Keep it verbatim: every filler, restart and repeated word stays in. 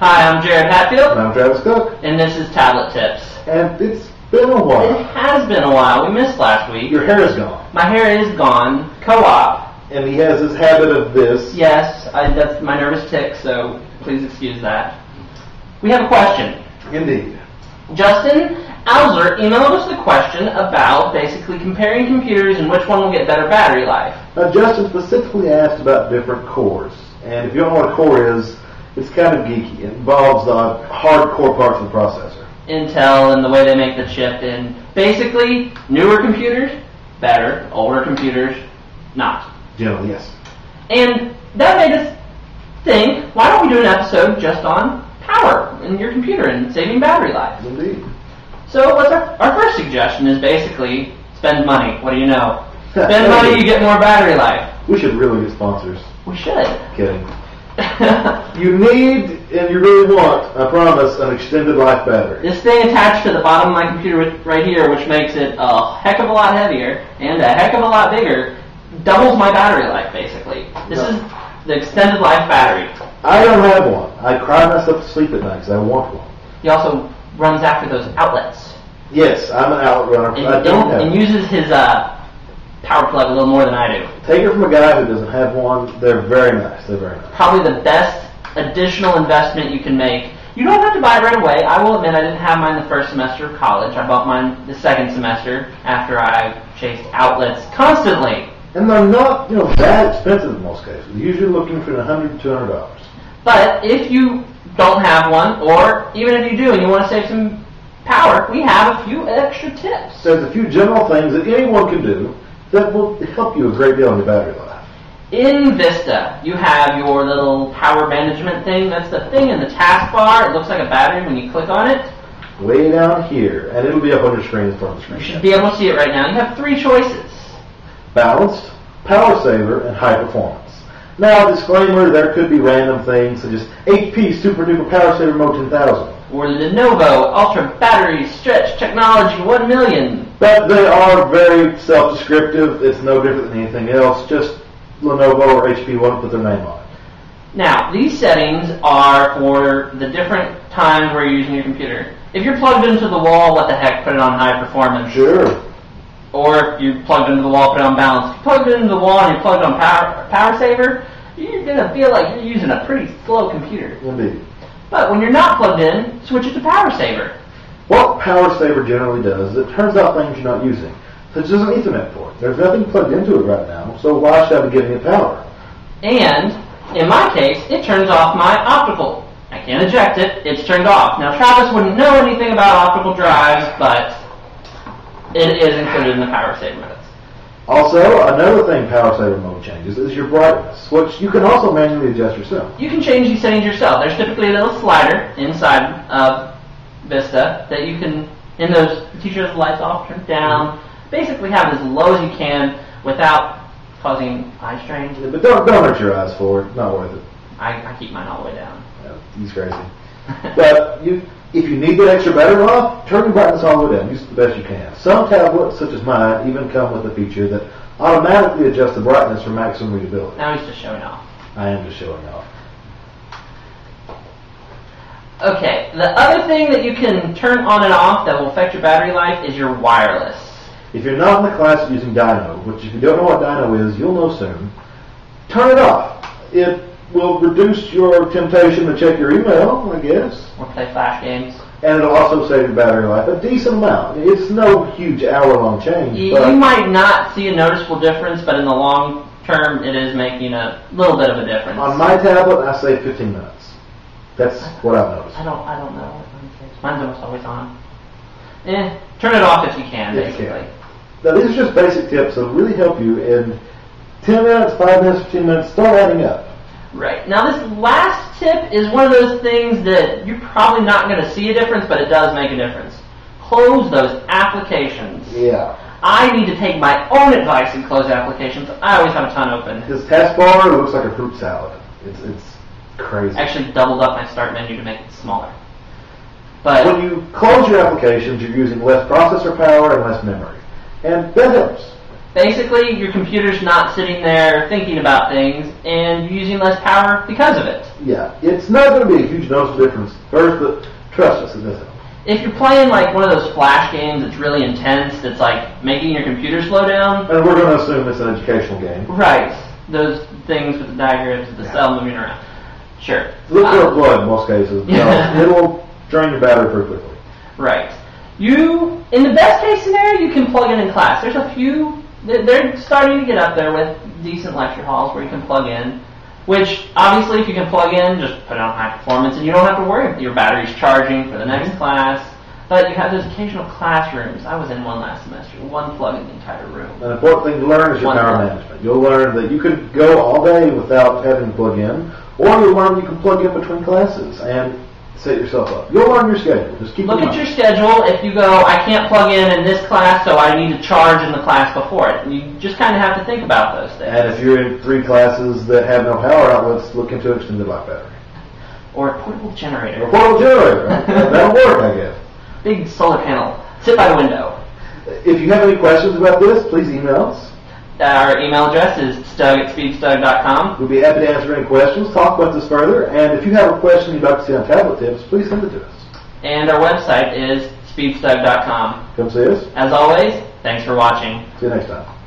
Hi, I'm Jared Hatfield. And I'm Travis Cook. And this is Tablet Tips. And it's been a while. It has been a while. We missed last week. Your hair is gone. My hair is gone. Co-op. And he has this habit of this. Yes, I, that's my nervous tick, so please excuse that. We have a question. Indeed. Justin Ouzler emailed us the question about basically comparing computers and which one will get better battery life. Now, Justin specifically asked about different cores. And if you don't know what a core is, it's kind of geeky. It involves the uh, hardcore parts of the processor. Intel and the way they make the chip. And basically, newer computers, better. Older computers, not. Generally, yes. And that made us think, why don't we do an episode just on power in your computer and saving battery life? Indeed. So what's our, our first suggestion is basically spend money. What do you know? Spend money, you get more battery life. We should really get sponsors. We should. Kidding. You need, and you really want, I promise, an extended life battery. This thing attached to the bottom of my computer right here, which makes it a heck of a lot heavier and a heck of a lot bigger, doubles my battery life, basically. This no. is the extended life battery. I don't have one. I cry myself to sleep at night because I want one. He also runs after those outlets. Yes, I'm an outlet runner. And, I don't and, and uses his uh, power plug a little more than I do. Take it from a guy who doesn't have one. They're very nice. They're very nice. Probably the best additional investment you can make. You don't have to buy it right away. I will admit I didn't have mine the first semester of college. I bought mine the second semester after I chased outlets constantly. And they're not, you know, that expensive in most cases. You're usually looking for a hundred dollars, two hundred dollars. But if you don't have one, or even if you do and you want to save some power, we have a few extra tips. There's a few general things that anyone can do that will help you a great deal on your battery life. In Vista, you have your little power management thing. That's the thing in the taskbar. It looks like a battery when you click on it. Way down here, and it'll be up on your screen in front of the screen. You should be able to see it right now. You have three choices. Balanced, power saver, and high performance. Now, disclaimer, there could be random things such as H P Super Duper Power Saver Mode ten thousand. Or the Lenovo Ultra Battery Stretch Technology one million. But they are very self-descriptive. It's no different than anything else. Just Lenovo or H P won't put their name on it. Now, these settings are for the different times where you're using your computer. If you're plugged into the wall, what the heck, put it on high performance. Sure. Or if you're plugged into the wall, put it on balance. If you plugged into the wall and you're plugged on power, power saver, you're going to feel like you're using a pretty slow computer. Indeed. But when you're not plugged in, switch it to power saver. What power saver generally does is it turns out things you're not using. So it doesn't need Ethernet port. There's nothing plugged into it right now, so why should I be giving it power? And, in my case, it turns off my optical. I can't eject it. It's turned off. Now, Travis wouldn't know anything about optical drives, but it is included in the power saver modes. Also, another thing power saver mode changes is your brightness, which you can also manually adjust yourself. You can change these settings yourself. There's typically a little slider inside of Vista that you can, in those teachers' lights off, turn down, basically have as low as you can without causing eye strain. Yeah, but don't, don't hurt your eyes for it. Not worth it. I, I keep mine all the way down. Yeah, he's crazy. But you... If you need that extra battery life, turn your brightness all the way down. Use it the best you can. Some tablets, such as mine, even come with a feature that automatically adjusts the brightness for maximum readability. Now he's just showing off. I am just showing off. Okay, the other thing that you can turn on and off that will affect your battery life is your wireless. If you're not in the class using Dyno, which if you don't know what Dyno is, you'll know soon, turn it off. It will reduce your temptation to check your email, I guess. Or play flash games. And it'll also save your battery life a decent amount. It's no huge hour-long change. You, but you might not see a noticeable difference, but in the long term, it is making a little bit of a difference. On my tablet, I save fifteen minutes. That's I, what I've noticed. I don't, I don't know. Mine's almost always on. Eh, turn it off if you can, if basically. You can. Now, these are just basic tips that really help you in ten minutes, five minutes, fifteen minutes, start adding up. Right. Now this last tip is one of those things that you're probably not going to see a difference, but it does make a difference. Close those applications. Yeah. I need to take my own advice and close applications. I always have a ton open. This taskbar looks like a fruit salad. It's, it's crazy. I actually doubled up my start menu to make it smaller. But when you close your applications, you're using less processor power and less memory. And that helps. Basically, your computer's not sitting there thinking about things, and you're using less power because of it. Yeah, it's not going to be a huge noticeable difference. First, but trust us, it isn't. If you're playing like one of those flash games that's really intense, that's like making your computer slow down. And we're going to assume it's an educational game. Right. Those things with the diagrams of the yeah. cell moving around. Sure. Look um, for blood in most cases. Yeah. It'll drain your battery pretty quickly. Right. You, in the best case scenario, you can plug in in class. There's a few, they're starting to get up there with decent lecture halls where you can plug in. Which, obviously, if you can plug in, just put it on high performance, and you don't have to worry if your battery's charging for the next class. But you have those occasional classrooms. I was in one last semester, one plug in the entire room. The important thing to learn is your one power plug. management. You'll learn that you could go all day without having to plug in, or you'll learn you can plug in between classes and set yourself up. You'll learn your schedule. Just keep Look at mind. your schedule. If you go, I can't plug in in this class, so I need to charge in the class before it. And you just kind of have to think about those things. And if you're in three classes that have no power outlets, look into extended life battery. Or a portable generator. Or a portable generator. That'll work, I guess. Big solar panel. Sit by the window. If you have any questions about this, please email us. Our email address is stug at speedstug dot com. We'll be happy to answer any questions, talk about this further, and if you have a question you'd like to see on Tablet Tips, please send it to us. And our website is speedstug dot com. Come see us. As always, thanks for watching. See you next time.